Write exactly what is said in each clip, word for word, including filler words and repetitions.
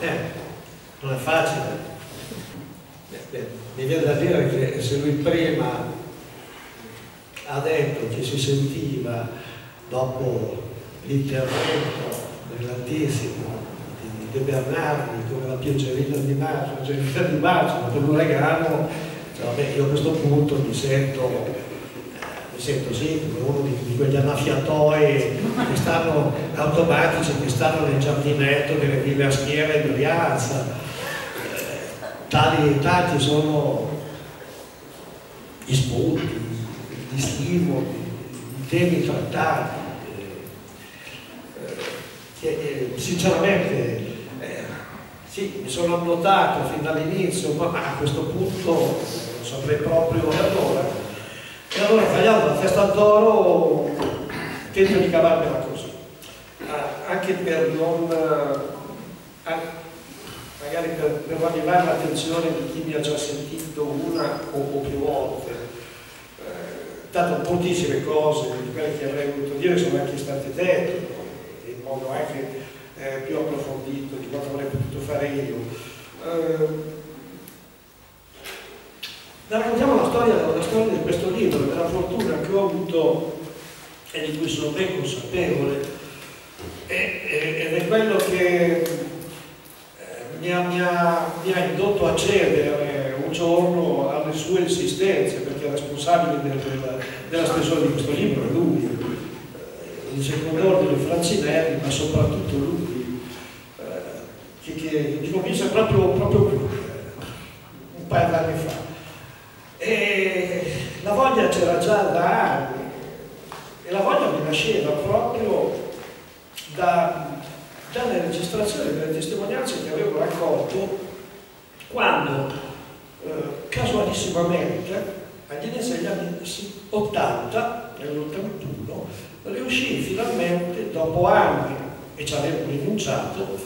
Eh, non è facile. Mi viene da dire che se lui prima ha detto che si sentiva, dopo l'intervento brillantissimo di De Bernardi, come la pioggerina di Maggio, la pioggerina di Maggio, con un regalo, cioè, vabbè, io a questo punto mi sento... mi sento sì, uno di, di quegli annaffiatoi che stanno automatici, che stanno nel giardinetto delle ville a schiera in Orianza. Tali tanti sono gli spunti, gli stimoli, i temi trattati. Eh, eh, sinceramente eh, sì, mi sono annotato fin dall'inizio, ma, ma a questo punto non saprei proprio allora. E allora, tagliando la testa al toro, tento di cavarmela così, ah, anche per non, ah, magari per, per arrivare all'attenzione di chi mi ha già sentito una o, o più volte. Eh, tanto pochissime cose di quelle che avrei voluto dire sono anche state dette, in modo anche eh, più approfondito di quanto avrei potuto fare io. Eh, Raccontiamo la storia, la storia di questo libro, della fortuna che ho avuto e di cui sono ben consapevole, e, e, ed è quello che mi ha, mi, ha, mi ha indotto a cedere un giorno alle sue insistenze, perché è responsabile del, della, della stesura di questo libro è lui, in secondo ordine Franzinelli, ma soprattutto lui, che, che mi convinse proprio, proprio un paio d'anni fa. E la voglia c'era già da anni, e la voglia mi nasceva proprio da, dalle registrazioni, dalle testimonianze che avevo raccolto quando eh, casualissimamente all'inizio degli anni ottanta, nell'ottantuno, riuscii finalmente, dopo anni, e ci avevo rinunciato,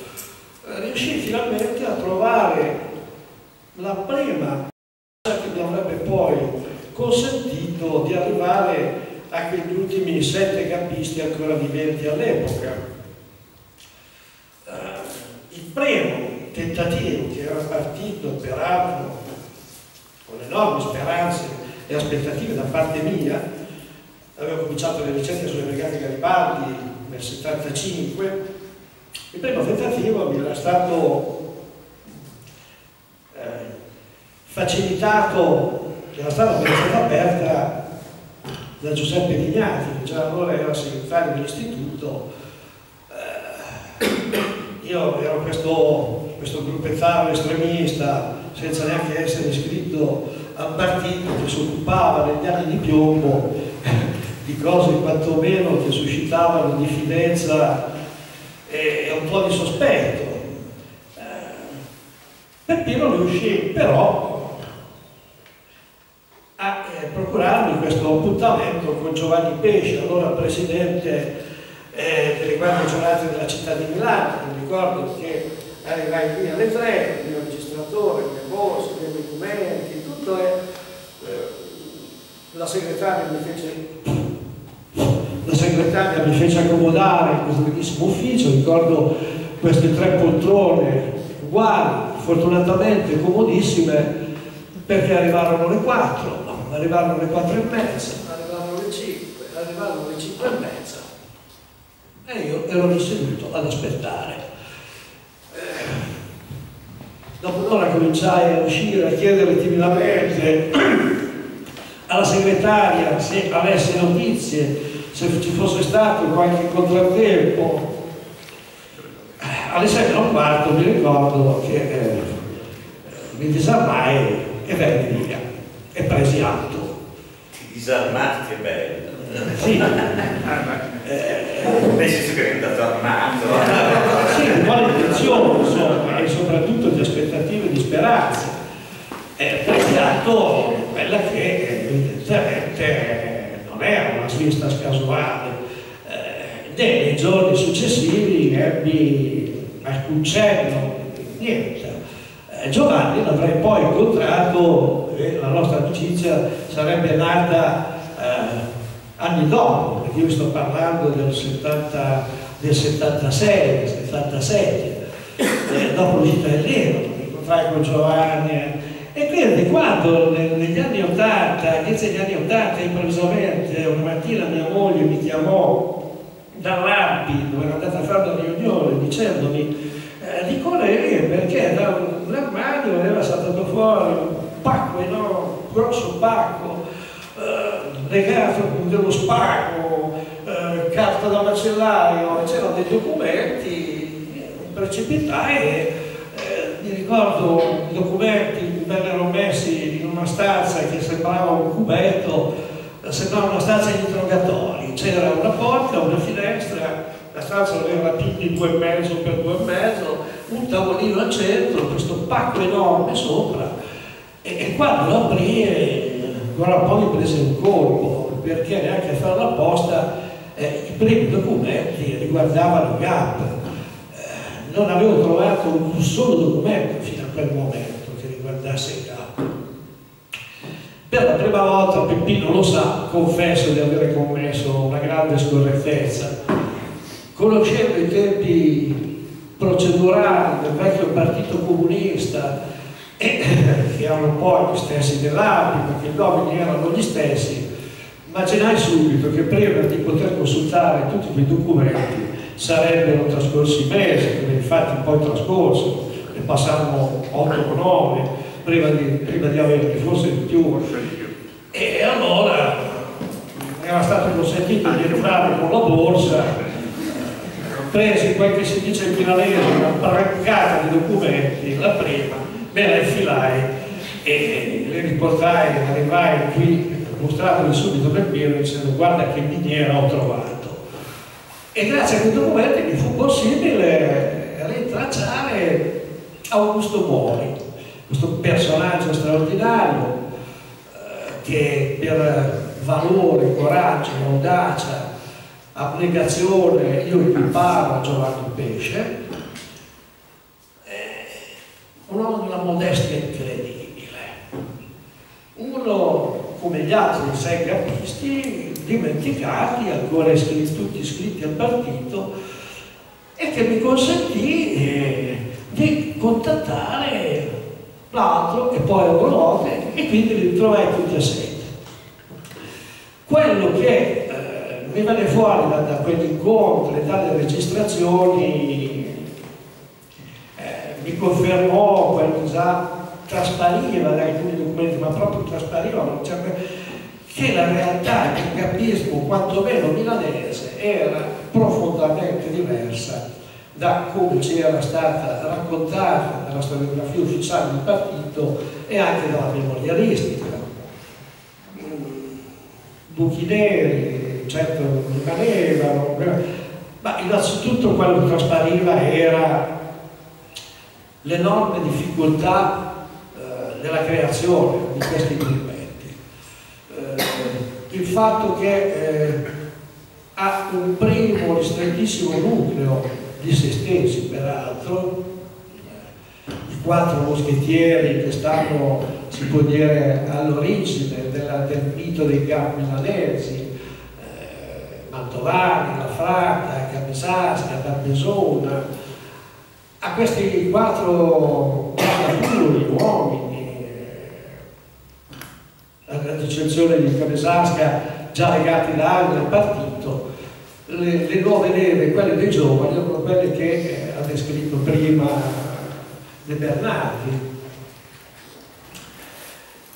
eh, riuscii finalmente a trovare la prima che mi avrebbe poi consentito di arrivare a quegli ultimi sette gappisti ancora viventi all'epoca. Uh, il primo tentativo, che era partito peraltro con enormi speranze e aspettative da parte mia, avevo cominciato le ricerche sulle brigate Garibaldi nel settantacinque, il primo tentativo mi era stato facilitato, era stata aperta da Giuseppe Lignati, che già allora era segretario dell'istituto. Eh, io ero questo, questo gruppettaro estremista, senza neanche essere iscritto al partito, che si occupava negli anni di piombo di cose quantomeno che suscitavano diffidenza e, e un po' di sospetto. Eh, Peppino riuscì però a eh, procurarmi questo appuntamento con Giovanni Pesce, allora presidente eh, delle Quattro Giornate della città di Milano. Mi ricordo che arrivai qui alle tre, il mio registratore, le borse, i miei documenti, tutto è... Eh, la segretaria mi fece... la segretaria mi fece accomodare in questo bellissimo ufficio, ricordo queste tre poltrone uguali, fortunatamente comodissime, perché arrivarono le quattro. Arrivarono le quattro e mezza, arrivarono le cinque, arrivarono le cinque e mezza, e io ero lì seduto ad aspettare. Eh, dopo un'ora cominciai a uscire, a chiedere timidamente alla segretaria se avesse notizie, se ci fosse stato qualche contrattempo. Alle sei e un quarto mi ricordo che eh, mi disarmai e venni via. E presi atto. Ti disarmati, è bello. Sì. Invece si è andato armato. Sì, un po' di tensione, insomma, e soprattutto di aspettative e di speranze. E presi atto quella che evidentemente non era una svista casuale. Eh, nei giorni successivi ebbi alcun cenno, niente. Giovanni l'avrei poi incontrato e la nostra amicizia sarebbe nata eh, anni dopo, perché io sto parlando del, settanta, del settantasei, del settantasette, eh, dopo l'Italiano, che incontrai con Giovanni. E quindi quando negli anni ottanta, all'inizio degli anni ottanta, improvvisamente una mattina mia moglie mi chiamò dall'A B I, dove era andata a fare una riunione, dicendomi eh, Nicola, perché da un armadio aveva saltato fuori un pacco enorme, un grosso pacco eh, legato con dello spago, eh, carta da macellaio, c'erano dei documenti, precipitai e eh, mi ricordo i documenti vennero messi in una stanza che sembrava un cubetto, sembrava una stanza di interrogatori, c'era una porta, una finestra, la stanza era più due e mezzo per due e mezzo, un tavolino al centro, questo pacco enorme sopra, e, e quando lo aprì, allora poi mi prese un colpo, perché neanche a farla apposta eh, i primi documenti riguardavano Gap, eh, non avevo trovato un solo documento fino a quel momento guardasse il capo. Per la prima volta Peppino lo sa, confesso di aver commesso una grande scorrettezza. Conoscendo i tempi procedurali del vecchio partito comunista, e che erano poi gli stessi dell'A B I, perché i nomi erano gli stessi, immaginai subito che prima di poter consultare tutti quei documenti sarebbero trascorsi mesi, come infatti poi trascorso. Ne passavano otto o nove prima di, prima di averne, forse di più. E allora era stato consentito di entrare con la borsa, presi quel che si dice in finalese, una brancata di documenti, la prima, me la infilai e le riportai, arrivai qui, mostratoli subito per Piero dicendo guarda che miniera ho trovato. E grazie a quei documenti mi fu possibile rintracciare Augusto Mori, questo personaggio straordinario eh, che per valore, coraggio, audacia, abnegazione io equiparo a Giovanni Pesce, eh, un uomo di una modestia incredibile, uno come gli altri sei gappisti dimenticati, ancora iscritti, tutti iscritti al partito, e che mi consentì eh, di contattare l'altro e poi la Bologna, e quindi li trovai tutti a sette. Quello che eh, mi venne fuori da, da quegli incontri e dalle registrazioni eh, mi confermò quello che già traspariva da alcuni documenti, ma proprio trasparivano, cioè, che la realtà del gappismo, quantomeno milanese, era profondamente diversa da come ci era stata raccontata dalla storiografia ufficiale del partito e anche dalla memorialistica. Buchi neri, certo, rimanevano, ma innanzitutto quello che traspariva era l'enorme difficoltà eh, della creazione di questi documenti. Eh, il fatto che eh, ha un primo ristrettissimo nucleo di se stessi, peraltro, i quattro moschettieri che stanno, si può dire, all'origine del mito dei gap milanesi, eh, Mantovani, La Franca, Camisasca, Camesona. A questi quattro guardapuri, uomini, ad eccezione di Camisasca, già legati da anni al partito, Le, le nuove leve, quelle dei giovani, erano quelle che eh, ha descritto prima De Bernardi.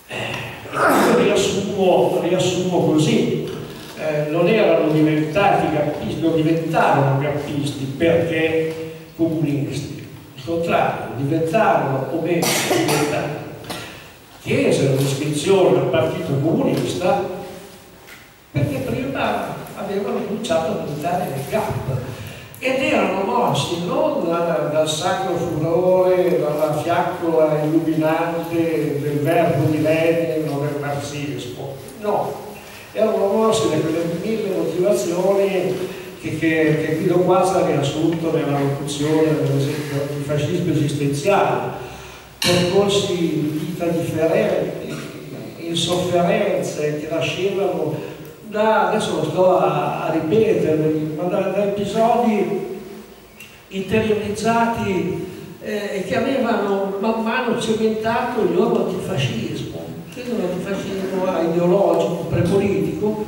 Eh, riassumo, riassumo così, eh, non erano diventati gappisti, non diventarono gappisti perché comunisti, al contrario, diventarono o meno diventarono, chiesero l'iscrizione al partito comunista perché prima avevano cominciato a militare nel G A P ed erano mossi non dal, dal sacro furore, dalla fiaccola illuminante del verbo di Lenin o del marxismo, no, erano mossi da quelle mille motivazioni che, che, che Guido Quazza ha riassunto nella locuzione del fascismo esistenziale, percorsi di vita differenti, insofferenze che nascevano. Da, adesso lo sto a, a ripetere, ma da, da episodi interiorizzati eh, che avevano man mano cementato il loro antifascismo, che era un antifascismo ideologico, prepolitico,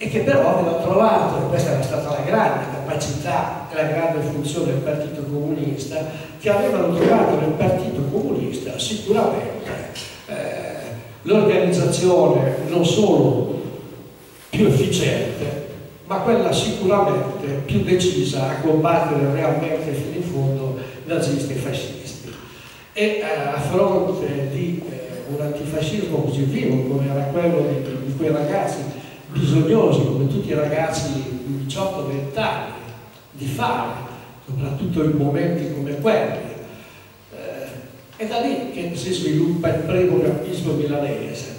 e che però aveva trovato, e questa era stata la grande capacità, la grande funzione del Partito Comunista, che avevano trovato nel Partito Comunista sicuramente eh, l'organizzazione non solo più efficiente, ma quella sicuramente più decisa a combattere realmente fino in fondo nazisti e fascisti. E eh, a fronte di eh, un antifascismo così vivo come era quello di, di quei ragazzi bisognosi, come tutti i ragazzi di diciotto venti anni, di fare, soprattutto in momenti come quelli, eh, è da lì che si sviluppa il primo gappismo milanese.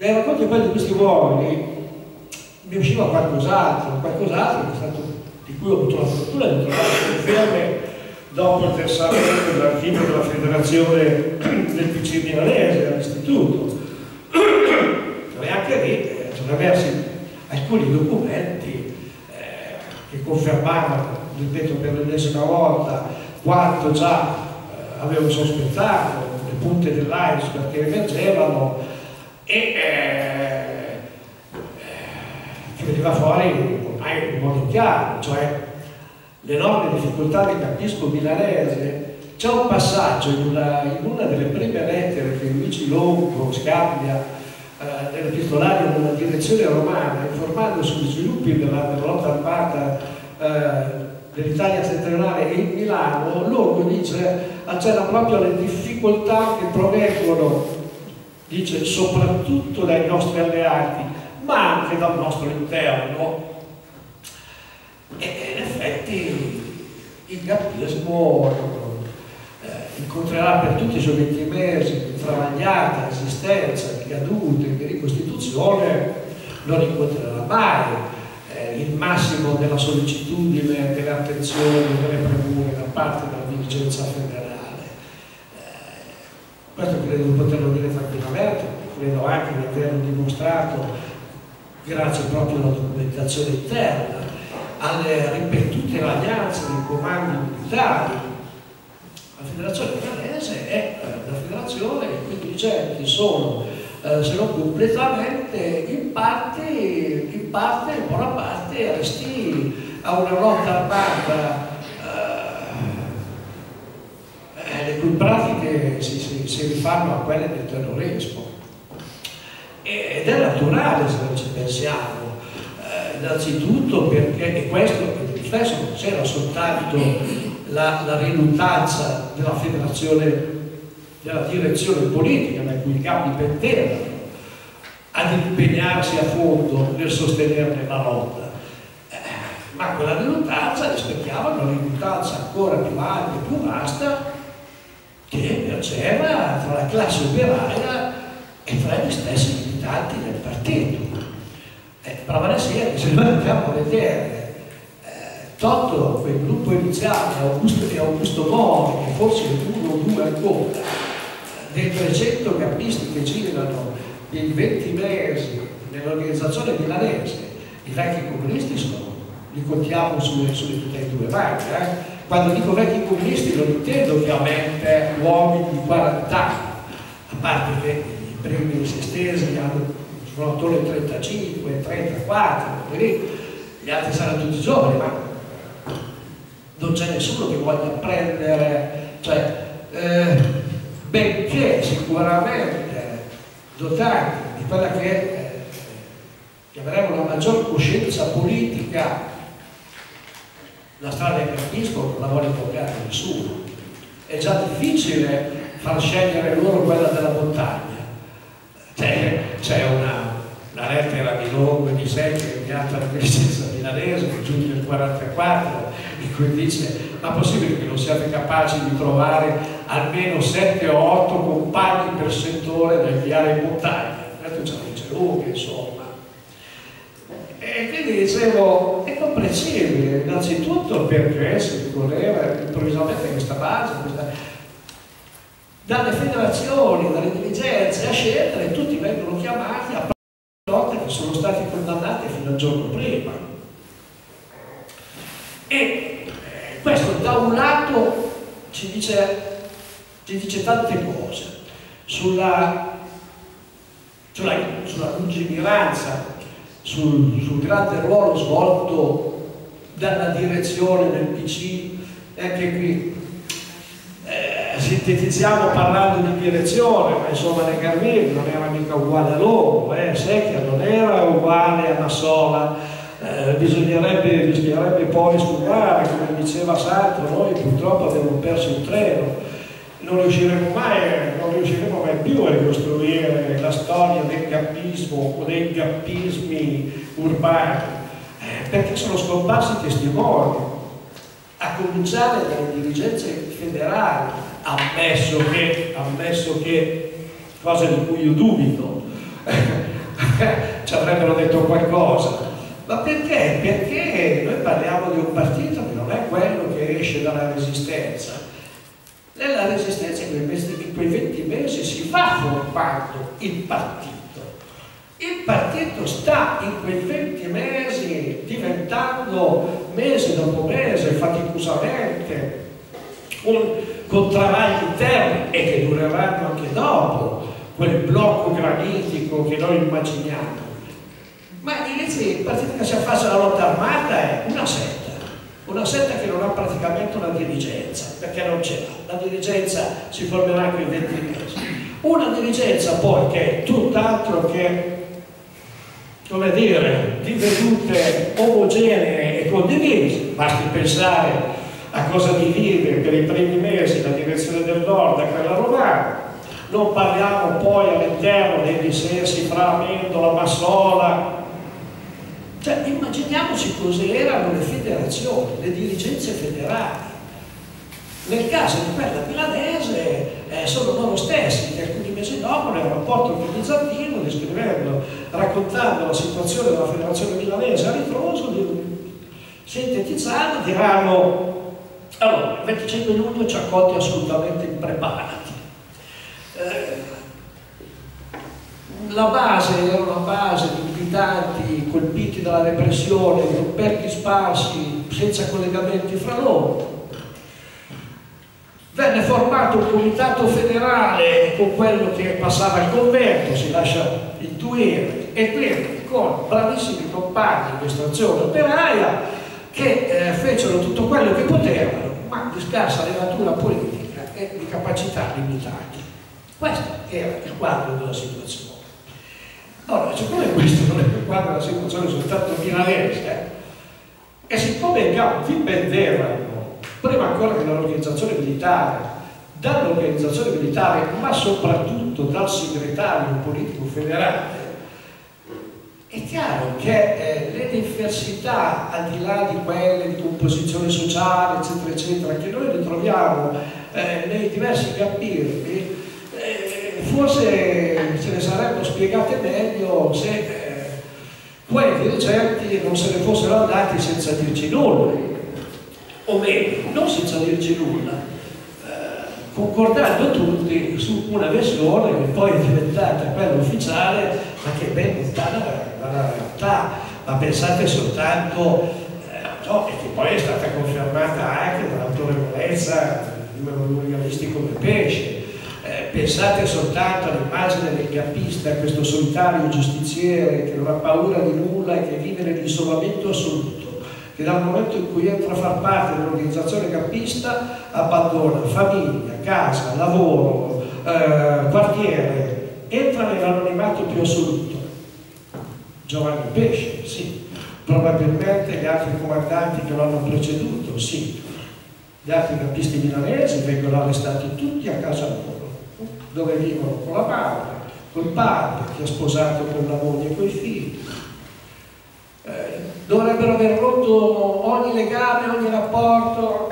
Nei racconti poi di questi uomini mi usciva qualcos'altro, qualcos'altro che è stato, di cui ho avuto la fortuna di trovare conferme dopo il testamento dell'archivio della federazione del P C I milanese, all'istituto, e anche lì sono emersi alcuni documenti eh, che confermavano, ripeto per l'ennesima volta, quanto già eh, avevo sospettato, le punte dell'iceberg che emergevano, e eh, che veniva fuori ormai in modo chiaro, cioè l'enorme difficoltà del gappismo milanese. C'è un passaggio in una, in una delle prime lettere che Luigi Longo scambia eh, nell'epistolario della direzione romana, informando sugli sviluppi della lotta armata eh, dell'Italia settentrionale e in Milano. Longo dice, accenna proprio alle difficoltà che provengono, dice, soprattutto dai nostri alleati, ma anche dal nostro interno. E in effetti il gappismo eh, incontrerà per tutti i suoi venti mesi di travagliata esistenza, di cadute, di ricostituzione, non incontrerà mai eh, il massimo della sollecitudine, dell'attenzione, delle premure da parte della dirigenza federale. Questo credo di poterlo dire tranquillamente, credo anche di averlo dimostrato grazie proprio alla documentazione interna, alle ripetute lagnanze dei comandi militari. La federazione milanese è una federazione i cui dirigenti sono, eh, se non completamente, in parte, in parte, in buona parte, restii a una lotta armata le cui pratiche si, si, si rifanno a quelle del terrorismo. Ed è naturale, se non ci pensiamo, eh, innanzitutto perché, e questo spesso non c'era soltanto la, la riluttanza della federazione, della direzione politica da cui i capi pendevano ad impegnarsi a fondo nel sostenerne la lotta, eh, ma quella riluttanza rispecchiava una riluttanza ancora più ampia, più vasta, che emergeva tra la classe operaia e tra gli stessi militanti del partito. Eh, Pravanese, se noi andiamo a vedere, eh, tolto quel gruppo iniziale Augusto, di Augusto Mori, che forse è uno o due ancora, eh, dei trecento gappisti che girano in venti mesi nell'organizzazione milanese, i vecchi comunisti sono, li contiamo sulle tutte e due mani. Eh. Quando dico vecchi comunisti non intendo ovviamente uomini di quaranta anni, a parte che i primi sestesi sono attorno ai trentacinque, trentaquattro, quindi gli altri saranno tutti giovani, ma non c'è nessuno che voglia prendere, cioè, eh, benché sicuramente dotati di quella che eh, chiameremo una maggior coscienza politica. La strada del gappismo non la vuole toccare nessuno, è già difficile far scegliere loro quella della montagna. C'è una, una lettera di Longo e di Sé che è inviata alla dirigenza milanese nel giugno del quarantaquattro, in cui dice, ma possibile che non siate capaci di trovare almeno sette o otto compagni per settore da inviare in montagna? Questo ce lo dice Longo, insomma. E quindi dicevo, è comprensibile, innanzitutto perché si ricorreva improvvisamente questa base, questa... dalle federazioni, dalle dirigenze a scegliere, tutti vengono chiamati a lotte che sono stati condannati fino al giorno prima. E questo da un lato ci dice, ci dice tante cose sulla, sulla, sulla lungimiranza, sul, sul grande ruolo svolto dalla direzione del P C I, e anche qui eh, sintetizziamo parlando di direzione, ma insomma De Carvini non era mica uguale a Longo, eh, Secchia non era uguale a Massola. Eh, bisognerebbe, bisognerebbe poi studiare, come diceva Sartre, noi purtroppo abbiamo perso il treno, non riusciremo mai, non riusciremo mai più a ricostruire la storia del gappismo o dei gappismi urbani, eh, perché sono scomparsi i testimoni, a cominciare dalle dirigenze federali, ammesso che, ammesso che cose di cui io dubito, ci avrebbero detto qualcosa. Ma perché? Perché noi parliamo di un partito che non è quello che esce dalla Resistenza. Nella Resistenza in quei venti mesi si va formando il partito. Il partito sta in quei venti mesi diventando mese dopo mese, faticosamente, un, con travagli interni e che dureranno anche dopo, quel blocco granitico che noi immaginiamo. Ma invece il partito che si affaccia alla lotta armata è una setta, una setta che non ha praticamente una dirigenza, perché non c'è, la dirigenza si formerà con i venti mesi. Una dirigenza poi che è tutt'altro che, come dire, di vedute omogenee e condivise, basti pensare a cosa divide per i primi mesi la direzione del nord da quella romana. Non parliamo poi all'interno dei dissensi fra Amendola, Massola. Cioè, immaginiamoci cos'erano le federazioni, le dirigenze federali. Nel caso di quella milanese eh, sono loro stessi che alcuni mesi dopo, nel rapporto con il Zattino, descrivendo, raccontando la situazione della federazione milanese a ritroso, sintetizzando, diranno: allora, venticinque minuti ci ha colti assolutamente impreparati. Eh, la base era una base di militanti colpiti dalla repressione, gruppetti sparsi, senza collegamenti fra loro. Venne formato un comitato federale con quello che passava il convento, si lascia intuire, e quindi con bravissimi compagni di estrazione operaia che eh, fecero tutto quello che potevano, ma di scarsa levatura politica e di capacità limitati. Questo era il quadro della situazione. Allora, siccome questo non è più quadro della situazione soltanto milanese, e siccome i campi dipendevano, prima ancora che dall'organizzazione militare, dall'organizzazione militare, ma soprattutto dal segretario politico federale, è chiaro che eh, le diversità, al di là di quelle di composizione sociale, eccetera, eccetera, che noi ritroviamo eh, nei diversi gappismi, forse se ne sarebbero spiegate meglio se eh, quei dirigenti non se ne fossero andati senza dirci nulla, o meglio, non senza dirci nulla, eh, concordando tutti su una versione che poi è diventata quella ufficiale, ma che è ben lontana dalla realtà. Ma pensate soltanto, eh, no, e che poi è stata confermata anche dall'autorevolezza di un giornalista come Pesce. Pensate soltanto all'immagine del gappista, questo solitario giustiziere che non ha paura di nulla e che vive nell'isolamento assoluto, che dal momento in cui entra a far parte dell'organizzazione gappista abbandona famiglia, casa, lavoro, eh, quartiere, entra nell'anonimato più assoluto. Giovanni Pesce, sì, probabilmente gli altri comandanti che lo hanno preceduto, sì, gli altri gappisti milanesi vengono arrestati tutti a casa loro, dove vivono con la madre, col padre che ha sposato con la moglie e coi figli. Eh, dovrebbero aver rotto ogni legame, ogni rapporto.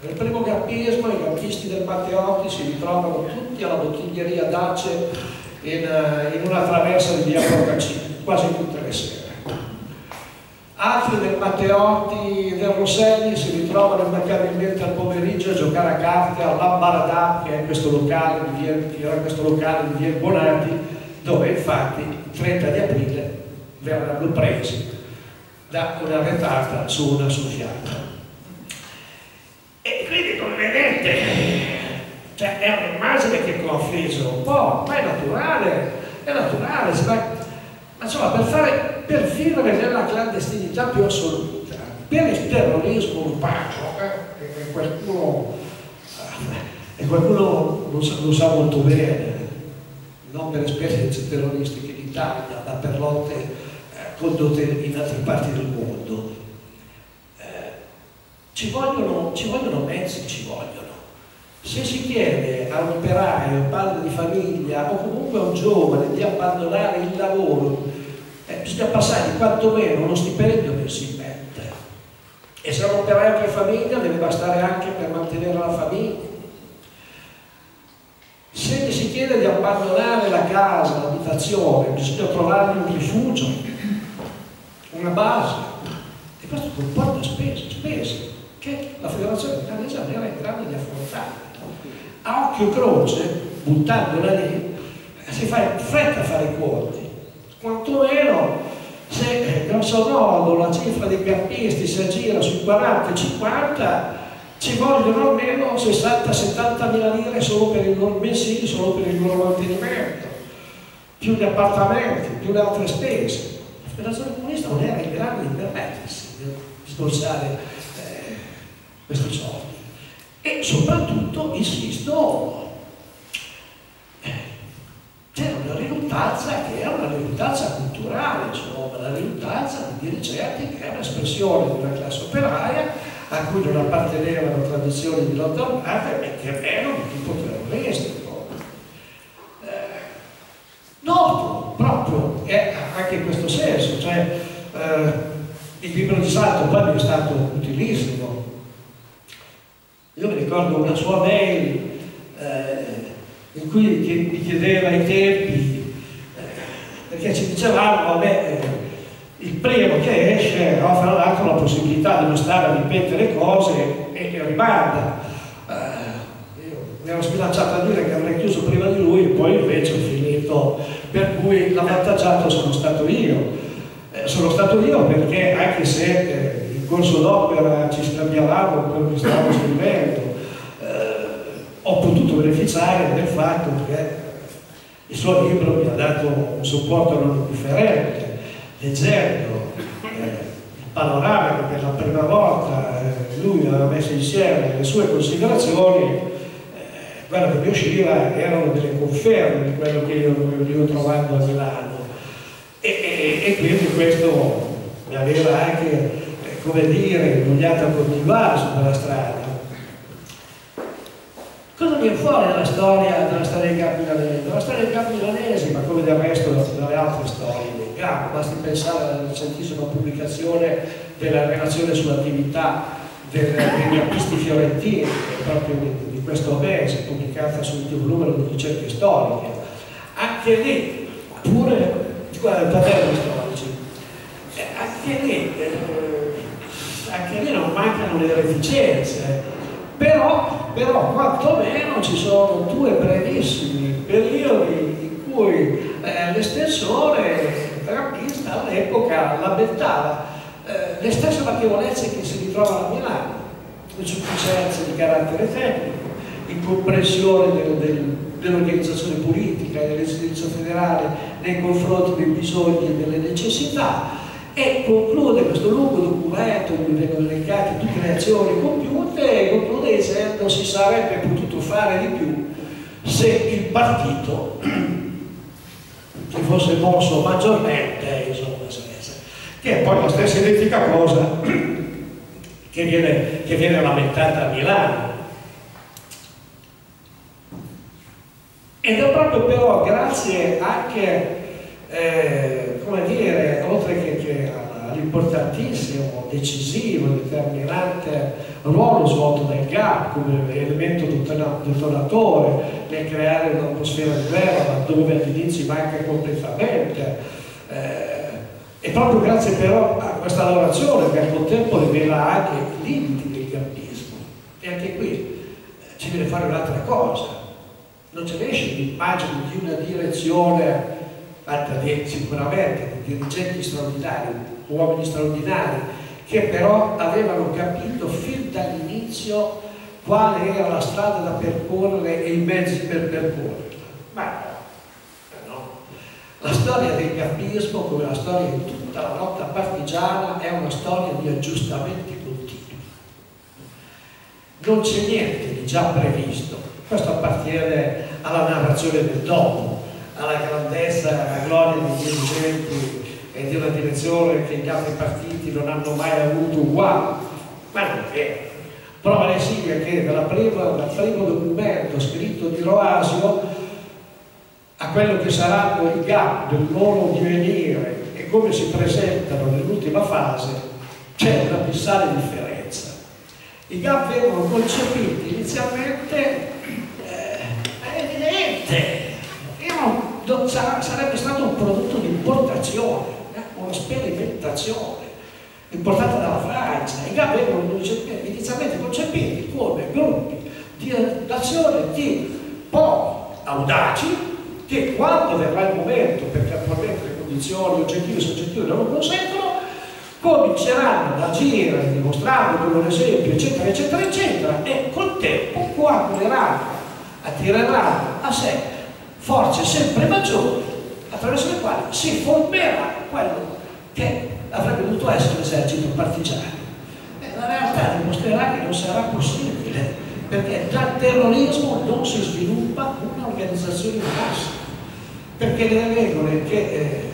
Nel primo gappismo i gappisti del Matteotti si ritrovano tutti alla bottiglieria Dace in, in una traversa di via Porcacini, quasi tutte le sere. Altri del Matteotti e del Rosselli si ritrovano immancabilmente al pomeriggio a giocare a carte all'Ambaradà, che è questo locale di via, questo locale di via Bonati, dove infatti il trenta di aprile verranno presi da una arretrata zona sociale. E quindi, come vedete, cioè è un'immagine che confligge un po', ma è naturale, è naturale, ma insomma per, fare, per vivere nella clandestinità più assoluta, per il terrorismo urbano, eh, e qualcuno, eh, e qualcuno lo, sa, lo sa molto bene, non per esperienze terroristiche in Italia, ma per lotte eh, condotte in altre parti del mondo. Eh, ci vogliono, ci vogliono mezzi, ci vogliono. Se si chiede a un operaio, a un padre di famiglia o comunque a un giovane di abbandonare il lavoro, eh, bisogna passare quantomeno uno stipendio che si mette. E se un operaio che ha famiglia deve bastare anche per mantenere la famiglia. Se gli si chiede di abbandonare la casa, l'abitazione, bisogna trovargli un rifugio, una base. E questo comporta spese, spese che la Federazione Italiana non era in grado di affrontare. A occhio croce, buttandola lì, si fa in fretta a fare i conti. Quantomeno se, grosso modo, la cifra dei gappisti si aggira sui quaranta cinquanta, ci vogliono almeno sessanta settanta mila lire solo per il loro mensile, solo per il loro mantenimento, più gli appartamenti, più le altre spese. La Federazione Comunista non era in grado di permettersi di sborsare eh, questi soldi. E soprattutto, insisto, c'era una riluttanza che era una riluttanza culturale, insomma, una riluttanza di dirigenti che era un'espressione di una classe operaia a cui non appartenevano tradizioni di lotta armata e che erano di tipo terroristico. Eh, noto proprio, eh, anche in questo senso, cioè eh, il libro di Santo Peli è stato utilissimo. Io mi ricordo una sua mail eh, in cui mi chiedeva i tempi, eh, perché ci dicevamo, vabbè, il primo che esce offre all'altro la possibilità di non stare a ripetere cose e che rimanda. Eh, io mi ero sbilanciato a dire che avrei chiuso prima di lui e poi invece ho finito, per cui l'avvantaggiato sono stato io. Eh, sono stato io perché anche se... Eh, corso d'opera ci scambiavamo quello che stavo scrivendo, eh, ho potuto beneficiare del fatto che il suo libro mi ha dato un supporto non indifferente, leggendo eh, il panorama che per la prima volta eh, lui aveva messo insieme le sue considerazioni, eh, quello che mi usciva erano delle conferme di quello che io venivo trovando a Milano e, e, e quindi questo mi aveva anche, come dire, vogliato a continuare su quella strada. Cosa viene fuori dalla storia, dalla storia del Gap milanese? La storia del Gap milanese, ma come del resto delle altre storie del Gap, basti pensare alla recentissima pubblicazione della relazione sull'attività degli gappisti fiorentini, proprio di questo mese, pubblicata sull'ultimo numero di ricerche storiche. Anche lì, pure quaderni storici, anche lì. Anche lì non mancano le reticenze, però, però quantomeno ci sono due brevissimi periodi in cui eh, l'estensore gappista all'epoca lamentava eh, le stesse manchevolezze che si ritrovano a Milano, insufficienze di carattere tecnico, incomprensione del, del, dell'organizzazione politica e dell'esigenza federale nei confronti dei bisogni e delle necessità. E conclude questo lungo documento in cui vengono elencate tutte le azioni compiute e conclude dicendo si sarebbe potuto fare di più se il partito si fosse mosso maggiormente, insomma, che è poi la stessa identica cosa che viene, che viene lamentata a Milano. Ed è proprio però grazie anche Eh, come dire, oltre che, che all'importantissimo, decisivo, determinante ruolo svolto dal Gap come elemento detonatore nel creare un'atmosfera diversa dove all'inizio manca completamente, eh, e proprio grazie però a questa lavorazione che al contempo rivela anche i limiti del gappismo. E anche qui eh, ci deve fare un'altra cosa, non ci riesce l'immagine di una direzione sicuramente con dirigenti straordinari uomini straordinari, che però avevano capito fin dall'inizio quale era la strada da percorrere e i mezzi per percorrerla. Ma no, la storia del gappismo, come la storia di tutta la lotta partigiana, è una storia di aggiustamenti continui. Non c'è niente di già previsto. Questo appartiene alla narrazione del dopo, alla grandezza e alla gloria dei dirigenti e di una direzione che gli altri partiti non hanno mai avuto uguale. Ma non è vero. Prova ne sia che dalla prima, dal primo documento scritto di Roasio a quello che saranno i gap del loro divenire e come si presentano nell'ultima fase, c'è una abissale differenza. I gap vengono concepiti inizialmente, eh, è evidente, sarebbe stato un prodotto di importazione, una sperimentazione importata dalla Francia. I gap vengono inizialmente concepiti come gruppi di azione di pochi audaci che, quando verrà il momento, perché attualmente le condizioni oggettive e soggettive non lo consentono, cominceranno ad agire dimostrando con un esempio, eccetera, eccetera, eccetera, e col tempo coaguleranno, attireranno a sé forze sempre maggiori attraverso le quali si formerà quello che avrebbe dovuto essere l'esercito partigiano. E la realtà dimostrerà che non sarà possibile, perché dal terrorismo non si sviluppa un'organizzazione di massa, perché le regole che, eh,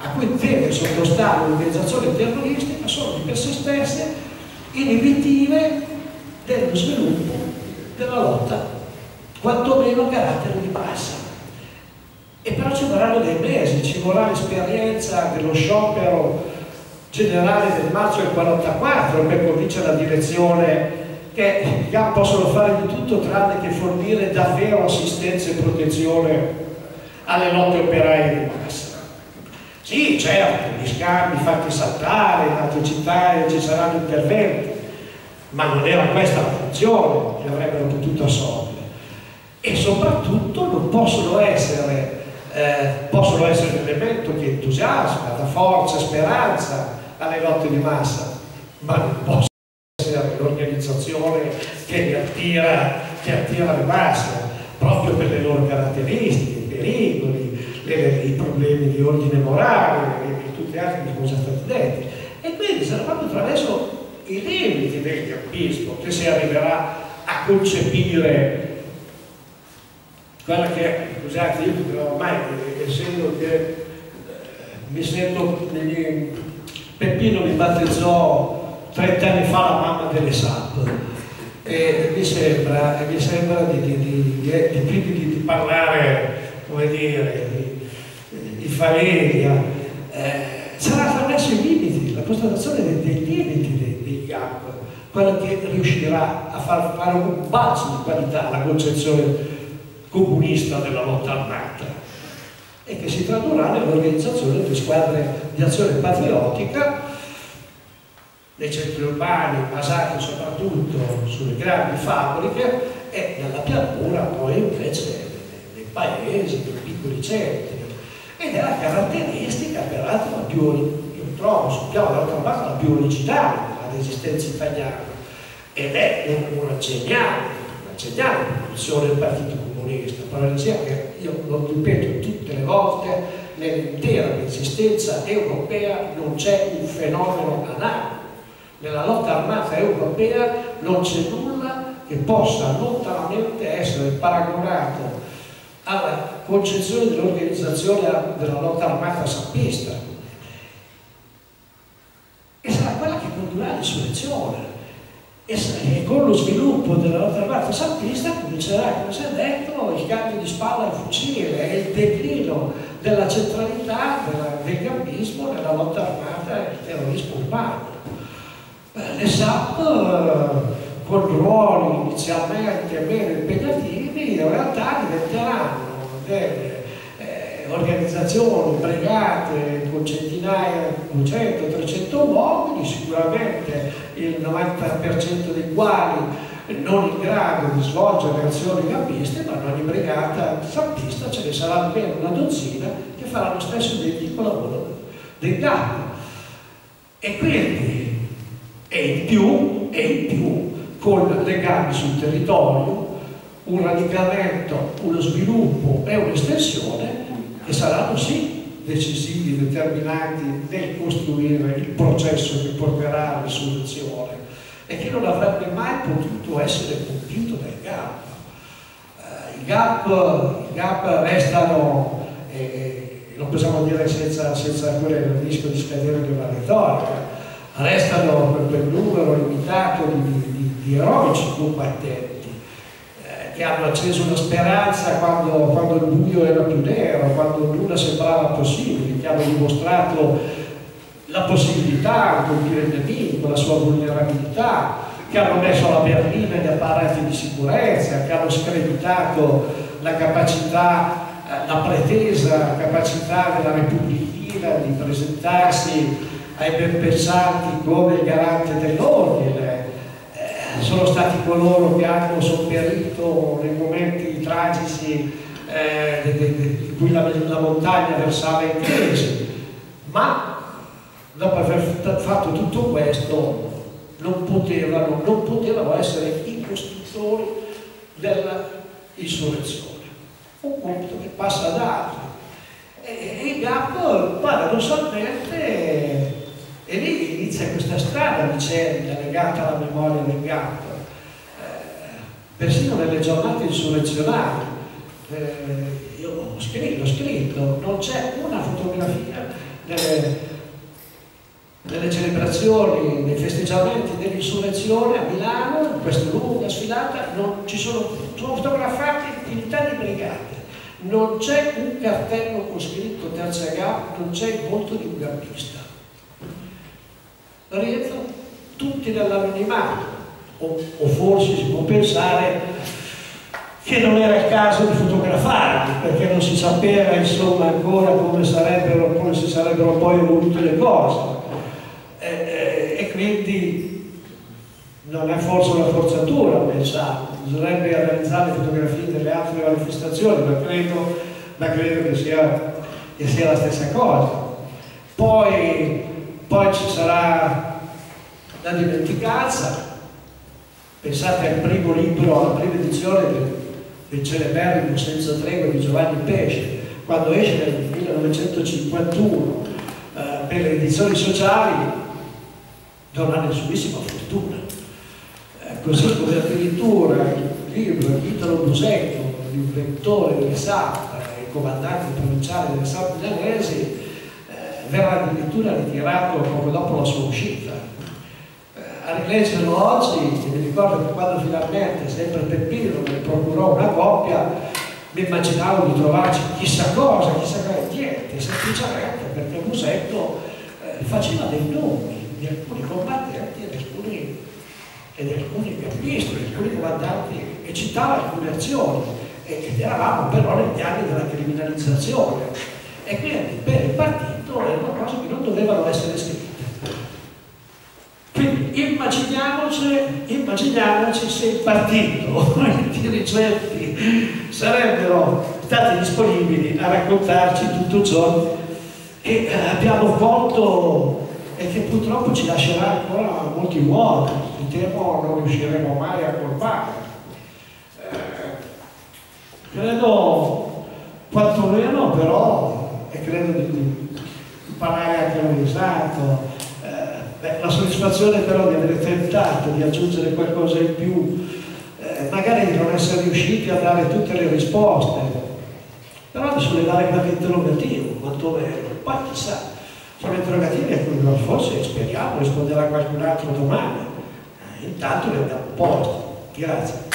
a cui deve sottostare l'organizzazione terroristica sono di per sé stesse inibitive dello sviluppo della lotta, quantomeno a carattere di massa. E però ci vorranno dei mesi, ci vorrà l'esperienza dello sciopero generale del marzo del quarantaquattro per convincere la direzione che i GAP possono fare di tutto tranne che fornire davvero assistenza e protezione alle lotte operaie di massa. Sì, certo, gli scambi fatti saltare, in altre città ci saranno interventi, ma non era questa la funzione che avrebbero potuto assolvere. E soprattutto non possono essere Eh, possono essere un elemento di entusiasmo, da forza, speranza alle lotte di massa, ma non possono essere l'organizzazione che attira, che attira le masse, proprio per le loro caratteristiche, i pericoli, le, i problemi di ordine morale e tutte le altre cose sono state dette. E quindi sarà proprio attraverso i limiti del gappismo che si arriverà a concepire quella che, scusate, io ormai, essendo che eh, mi sento, eh, Peppino mi battezzò trent'anni fa la mamma delle Sap, e mi sembra, mi sembra di, di, di, di, di, di, di parlare, come dire, di, di Faleria. Eh, sarà attraverso i limiti, la constatazione dei, dei limiti dei, dei gap, quella che riuscirà a far fare un balzo di qualità alla concezione comunista della lotta armata, e che si tradurrà nell'organizzazione delle squadre di azione patriottica nei centri urbani, basati soprattutto sulle grandi fabbriche, e nella pianura poi invece dei paesi, dei piccoli centri. Ed è la caratteristica, peraltro, la più, io trovo sul piano della lotta armata, la più originale della resistenza italiana, ed è una geniale, una geniale produzione del Partito Comunista. Però sia che io lo ripeto tutte le volte, nell'intera resistenza europea non c'è un fenomeno analogo. Nella lotta armata europea non c'è nulla che possa lontanamente essere paragonato alla concezione dell'organizzazione della lotta armata sappista. E sarà quella che condurrà l'insurrezione. E con lo sviluppo della lotta armata sappista comincerà, come si è detto, il cambio di spalla al fucile e il declino della centralità della, del gappismo nella lotta armata e del terrorismo urbano. Le Sap, con ruoli inizialmente meno impegnativi, in realtà diventeranno delle eh, organizzazioni brigate con centinaia, duecento trecento uomini, sicuramente il novanta per cento dei quali non in grado di svolgere azioni gappiste, ma in ogni brigata sappista ce ne sarà almeno una dozzina che farà lo stesso identico lavoro dei gap. e quindi è in più, è in più con legami sul territorio, un radicamento, uno sviluppo e un'estensione che saranno sì decisivi, determinanti nel costruire il processo che porterà alla soluzione e che non avrebbe mai potuto essere compiuto dai GAP. Uh, I GAP, i GAP restano, eh, lo possiamo dire senza, senza correre il rischio di scadere di una retorica, restano per, per numero limitato di, di, di eroici combattenti che hanno acceso una speranza quando, quando il buio era più nero, quando nulla sembrava possibile, che hanno dimostrato la possibilità di colpire il nemico, la sua vulnerabilità, che hanno messo alla berlina gli apparati di sicurezza, che hanno screditato la capacità, la pretesa capacità della Repubblichina di presentarsi ai ben pensanti come il garante dell'ordine. Sono stati coloro che hanno sopperito nei momenti tragici eh, in cui la, la montagna versava in crisi, ma dopo aver fatto tutto questo non potevano, non potevano essere i costruttori dell'insurrezione, un compito che passa ad altri. E, e il GAP paradossalmente. E lì inizia questa strana vicenda legata alla memoria del GAP. Eh, persino nelle giornate insurrezionali, eh, io ho scritto, ho scritto, non c'è una fotografia delle, delle celebrazioni, dei festeggiamenti dell'insurrezione a Milano, in questa lunga sfilata, non, ci sono, sono fotografate attività di brigate, non c'è un cartello con scritto terza GAP, non c'è il volto di un gappista. Rientrano tutti nell'anonimato, o, o forse si può pensare che non era il caso di fotografarli perché non si sapeva insomma ancora come sarebbero, come si sarebbero poi evolute le cose e, e, e quindi non è forse una forzatura pensare, bisognerebbe analizzare le fotografie delle altre manifestazioni, ma credo, ma credo che, sia, che sia la stessa cosa. Poi Poi ci sarà la dimenticanza, pensate al primo libro, alla prima edizione del, del celeberrimo Senza Tregua di Giovanni Pesce, quando esce nel millenovecentocinquantuno eh, per le edizioni sociali, non ha nessunissima fortuna. Eh, così come addirittura il libro di Italo Busetto, di un lettore del Sap, il comandante provinciale del Sap milanese, verrà addirittura ritirato proprio dopo la sua uscita. Eh, a rileggerlo oggi, mi ricordo che quando finalmente, sempre Peppino, mi procurò una copia, mi immaginavo di trovarci chissà cosa, chissà cosa, niente, semplicemente perché Musetto eh, faceva dei nomi di alcuni combattenti e di alcuni, e di alcuni gappisti, di alcuni comandanti, e citava alcune azioni, ed eravamo però negli anni della criminalizzazione. E quindi per il partito erano cose che non dovevano essere scritte. Quindi immaginiamoci, immaginiamoci se il partito, i dirigenti sarebbero stati disponibili a raccontarci tutto ciò che abbiamo colto e che purtroppo ci lascerà ancora molti vuoti, che temo non riusciremo mai a colpare. Eh, credo quantomeno però, e credo di, di, di parlare anche all'esatto, eh, la soddisfazione però di aver tentato di aggiungere qualcosa in più, eh, magari di non essere riusciti a dare tutte le risposte, però di sollevare qualche interrogativo, quantomeno, poi chissà, sono interrogativi a cui forse speriamo risponderà qualcun altro domani, eh, intanto li abbiamo posti. Grazie.